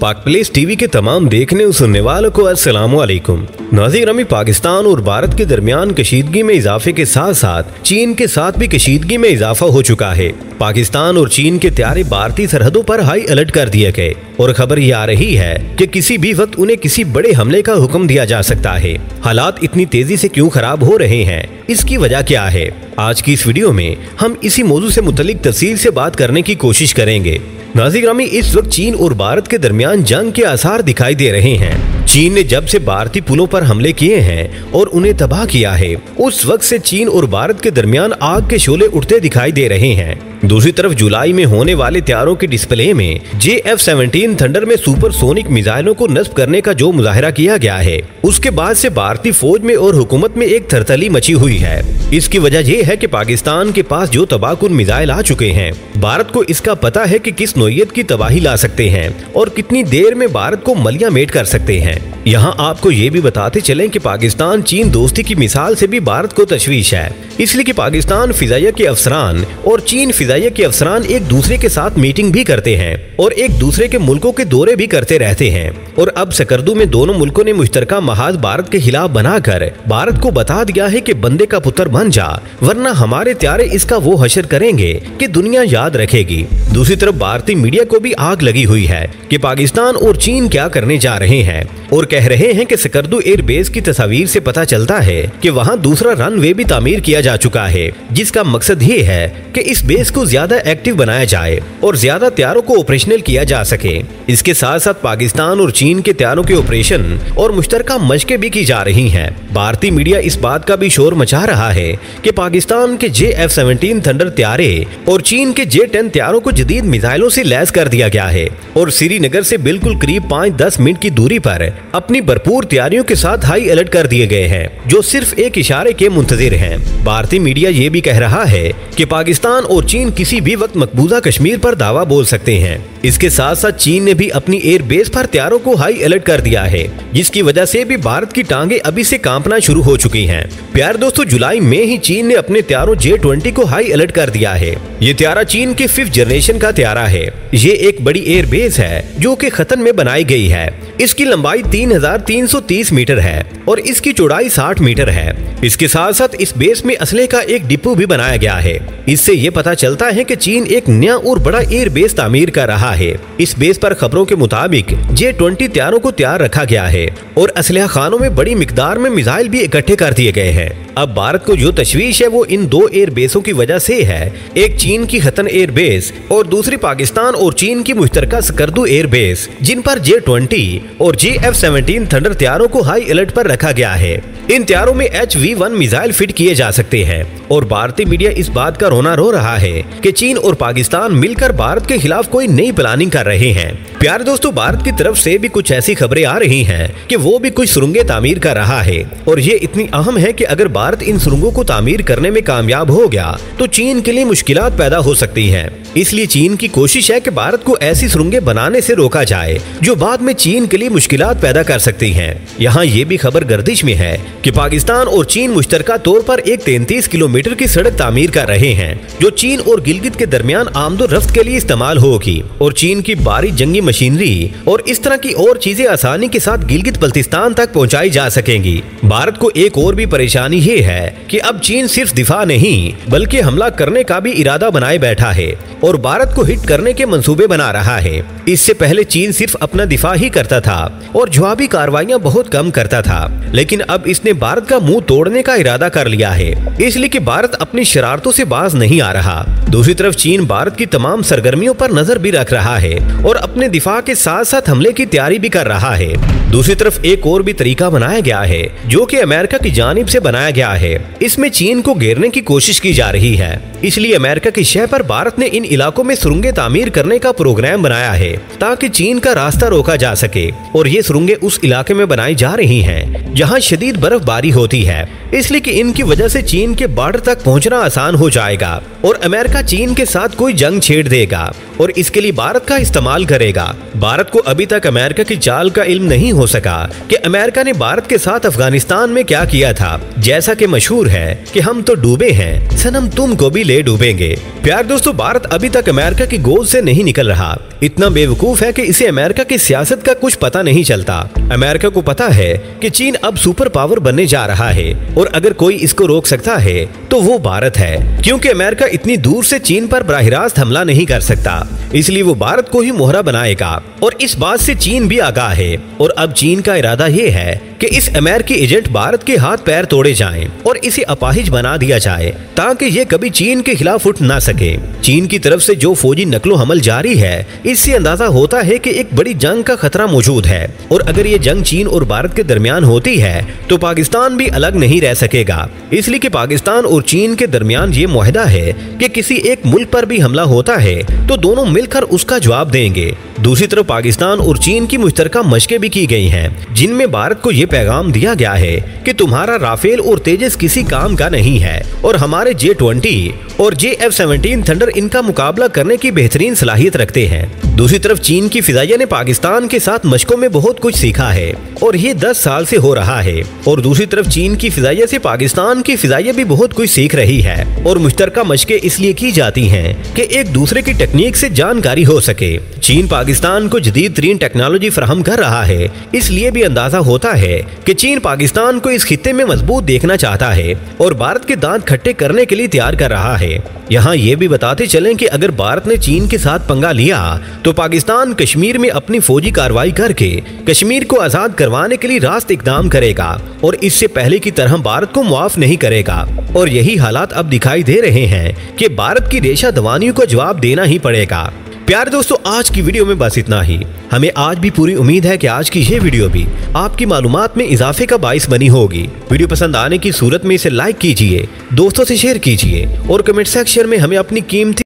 पाक place TV के तमाम देखने और सुनने वालों को अस्सलामुअलैकुम। नाज़रीन, पाकिस्तान और भारत के दरमियान कशीदगी में इजाफे के साथ साथ चीन के साथ भी कशीदगी में इजाफा हो चुका है। पाकिस्तान और चीन के त्यारे भारतीय सरहदों पर हाई अलर्ट कर दिए गए और खबर ये आ रही है कि किसी भी वक्त उन्हें किसी बड़े हमले का हुक्म दिया जा सकता है। हालात इतनी तेजी से क्यों खराब हो रहे हैं, इसकी वजह क्या है? आज की इस वीडियो में हम इसी मौजू से मुतलिक तफसील से बात करने की कोशिश करेंगे। नाज़रीन, इस वक्त चीन और भारत के दरमियान जंग के आसार दिखाई दे रहे हैं। चीन ने जब से भारतीय पुलों पर हमले किए हैं और उन्हें तबाह किया है, उस वक्त से चीन और भारत के दरमियान आग के शोले उठते दिखाई दे रहे हैं। दूसरी तरफ जुलाई में होने वाले त्यारों के डिस्प्ले में JF-17 थंडर में सुपरसोनिक मिसाइलों को नस्ब करने का जो मुजाहिरा किया गया है, उसके बाद से भारतीय फौज में और हुकूमत में एक थरथली मची हुई है। इसकी वजह यह है कि पाकिस्तान के पास जो तबाहकुन मिसाइल आ चुके हैं, भारत को इसका पता है कि किस नौयत की तबाही ला सकते हैं और कितनी देर में भारत को मलिया मेट कर सकते हैं। यहाँ आपको ये भी बताते चलें कि पाकिस्तान चीन दोस्ती की मिसाल से भी भारत को तशवीश है, इसलिए कि पाकिस्तान फिजाइया के अफसरान और चीन फिजाइया के अफसरान एक दूसरे के साथ मीटिंग भी करते हैं और एक दूसरे के मुल्कों के दौरे भी करते रहते हैं। और अब सकरदू में दोनों मुल्कों ने मुश्तरका महाज भारत के खिलाफ बनाकर भारत को बता दिया है कि बंदे का पुत्र बन जा, वरना हमारे त्यारे इसका वो हशर करेंगे कि दुनिया याद रखेगी। दूसरी तरफ भारतीय मीडिया को भी आग लगी हुई है कि पाकिस्तान और चीन क्या करने जा रहे हैं और कह रहे हैं कि सकरदू एयरबेस की तस्वीर से पता चलता है कि वहाँ दूसरा रनवे भी तामीर किया जा चुका है, जिसका मकसद ये है कि इस बेस को ज्यादा एक्टिव बनाया जाए और ज्यादा त्यारों को ऑपरेशनल किया जा सके। इसके साथ साथ पाकिस्तान और चीन के त्यारों के ऑपरेशन और मुश्तरका मशकें भी की जा रही हैं। भारतीय मीडिया इस बात का भी शोर मचा रहा है कि पाकिस्तान के JF-17 थंडर त्यारे और चीन के J-10 त्यारों को जदीद मिसाइलों से लैस कर दिया गया है और श्रीनगर से बिल्कुल करीब 5-10 मिनट की दूरी पर अपनी भरपूर तैयारियों के साथ हाई अलर्ट कर दिए गए हैं, जो सिर्फ एक इशारे के मुंतजिर हैं। भारतीय मीडिया ये भी कह रहा है कि पाकिस्तान और चीन किसी भी वक्त मकबूजा कश्मीर पर दावा बोल सकते हैं। इसके साथ साथ चीन ने भी अपनी एयर बेस पर त्यारों को हाई अलर्ट कर दिया है, जिसकी वजह से भी भारत की टांगे अभी से कांपना शुरू हो चुकी हैं। प्यारे दोस्तों, जुलाई में ही चीन ने अपने त्यारों J-20 को हाई अलर्ट कर दिया है। ये त्यारा चीन के 5th जनरेशन का त्यारा है। ये एक बड़ी एयर बेस है जो कि खतन में बनाई गई है। इसकी लंबाई 3330 मीटर है और इसकी चौड़ाई 60 मीटर है। इसके साथ साथ इस बेस में असले का एक डिपो भी बनाया गया है। इससे ये पता चलता है कि चीन एक नया और बड़ा एयर बेस तामीर कर रहा है। इस बेस पर खबरों के मुताबिक J-20 त्यारों को तैयार रखा गया है और असलहा खानों में बड़ी मिकदार में मिसाइल भी इकट्ठे कर दिए गए हैं। अब भारत को जो तशवीश है वो इन दो एयर बेसों की वजह से है, एक चीन की खतन एयर बेस और दूसरी पाकिस्तान और चीन की मुश्तरका सकरदू एयर बेस, जिन पर J-20 और JF-17 थंडर त्यारों को हाई अलर्ट पर रखा गया है। इन त्यारों में HV-1 मिसाइल फिट किए जा सकते हैं और भारतीय मीडिया इस बात का रोना रो रहा है कि चीन और पाकिस्तान मिलकर भारत के खिलाफ कोई नई प्लानिंग कर रहे हैं। प्यारे दोस्तों, भारत की तरफ से भी कुछ ऐसी खबरें आ रही हैं कि वो भी कुछ सुरंगें तामीर कर रहा है और ये इतनी अहम है कि अगर भारत इन सुरंगों को तामीर करने में कामयाब हो गया तो चीन के लिए मुश्किलात पैदा हो सकती हैं। इसलिए चीन की कोशिश है कि भारत को ऐसी सुरंगें बनाने से रोका जाए जो बाद में चीन के लिए मुश्किलात पैदा कर सकती हैं। यहाँ ये भी खबर गर्दिश में है कि पाकिस्तान और चीन मुश्तरका तौर पर एक 33 किलोमीटर की सड़क तामीर कर रहे हैं, जो चीन और गिलगित के दरमियान आमदोरफ्त के लिए इस्तेमाल होगी और चीन की भारी जंगी मशीनरी और इस तरह की और चीजें आसानी के साथ गिलगित बल्तिस्तान तक पहुंचाई जा सकेंगी। भारत को एक और भी परेशानी ये है कि अब चीन सिर्फ दिफा नहीं बल्कि हमला करने का भी इरादा बनाए बैठा है और भारत को हिट करने के मंसूबे बना रहा है। इससे पहले चीन सिर्फ अपना दिफा ही करता था और जवाबी कार्रवाइयां बहुत कम करता था, लेकिन अब इसने भारत का मुंह तोड़ने का इरादा कर लिया है, इसलिए कि भारत अपनी शरारतों से बाज नहीं आ रहा। दूसरी तरफ चीन भारत की तमाम सरगर्मियों पर नजर भी रख रहा है और अपने दिफा के साथ साथ हमले की तैयारी भी कर रहा है। दूसरी तरफ एक और भी तरीका बनाया गया है जो कि अमेरिका की जानिब से बनाया गया है। इसमें चीन को घेरने की कोशिश की जा रही है, इसलिए अमेरिका की शह पर भारत ने इन इलाकों में सुरंगें तामीर करने का प्रोग्राम बनाया है ताकि चीन का रास्ता रोका जा सके और ये सुरंगें उस इलाके में बनाई जा रही हैं जहाँ शदीद बर्फबारी होती है, इसलिए कि इनकी वजह से चीन के बॉर्डर तक पहुँचना आसान हो जाएगा और अमेरिका चीन के साथ कोई जंग छेड़ देगा और इसके लिए भारत का इस्तेमाल करेगा। भारत को अभी तक अमेरिका की चाल का इल्म नहीं हो हो सका कि अमेरिका ने भारत के साथ अफगानिस्तान में क्या किया था। जैसा कि मशहूर है कि हम तो डूबे हैं सनम तुमको भी ले डूबेंगे। प्यार दोस्तों, भारत अभी तक अमेरिका की गोद से नहीं निकल रहा, इतना बेवकूफ है कि इसे अमेरिका की सियासत का कुछ पता नहीं चलता। अमेरिका को पता है कि चीन अब सुपर पावर बनने जा रहा है और अगर कोई इसको रोक सकता है तो वो भारत है, क्योंकि अमेरिका इतनी दूर से चीन पर बराह रास्त हमला नहीं कर सकता, इसलिए वो भारत को ही मोहरा बनाएगा और इस बात से चीन भी आगाह है। और अब चीन का इरादा ये है कि इस अमेरिकी एजेंट भारत के हाथ पैर तोड़े जाएं और इसे अपाहिज बना दिया जाए ताकि ये कभी चीन के खिलाफ उठ ना सके। चीन की तरफ से जो फौजी नकलो हमल जारी है, इससे अंदाजा होता है कि एक बड़ी जंग का खतरा मौजूद है और अगर ये जंग चीन और भारत के दरमियान होती है तो पाकिस्तान भी अलग नहीं रह सकेगा, इसलिए कि पाकिस्तान और चीन के दरमियान ये मुआहदा है कि किसी एक मुल्क पर भी हमला होता है तो दोनों मिलकर उसका जवाब देंगे। दूसरी तरफ पाकिस्तान और चीन की मुश्तरका मशकें भी की गई हैं, जिनमें भारत को ये पैगाम दिया गया है कि तुम्हारा राफेल और तेजस किसी काम का नहीं है और हमारे J-20 और JF-17 थंडर इनका मुकाबला करने की बेहतरीन सलाहियत रखते हैं। दूसरी तरफ चीन की फिजाइया ने पाकिस्तान के साथ मशकों में बहुत कुछ सीखा है और ये 10 साल से हो रहा है और दूसरी तरफ चीन की फिजाइया से पाकिस्तान की फिजाइया भी बहुत कुछ सीख रही है और मुश्तरका मशकें इसलिए की जाती है कि एक दूसरे की टेक्निक से जानकारी हो सके। चीन पाकिस्तान को जदीद तरीन टेक्नोलॉजी फराहम कर रहा है, इसलिए भी अंदाजा होता है कि चीन पाकिस्तान को इस खित्ते में मजबूत देखना चाहता है और भारत के दांत खट्टे करने के लिए तैयार कर रहा है। यहाँ ये भी बताते चलें कि अगर भारत ने चीन के साथ पंगा लिया तो पाकिस्तान कश्मीर में अपनी फौजी कार्रवाई करके कश्मीर को आजाद करवाने के लिए रास्त इकदाम करेगा और इससे पहले की तरह भारत को मुआफ नहीं करेगा और यही हालात अब दिखाई दे रहे हैं कि भारत की रेशा दवानियों को जवाब देना ही पड़ेगा। प्यारे दोस्तों, आज की वीडियो में बस इतना ही। हमें आज भी पूरी उम्मीद है कि आज की ये वीडियो भी आपकी मालूमात में इजाफे का बाइस बनी होगी। वीडियो पसंद आने की सूरत में इसे लाइक कीजिए, दोस्तों से शेयर कीजिए और कमेंट सेक्शन में हमें अपनी कीमती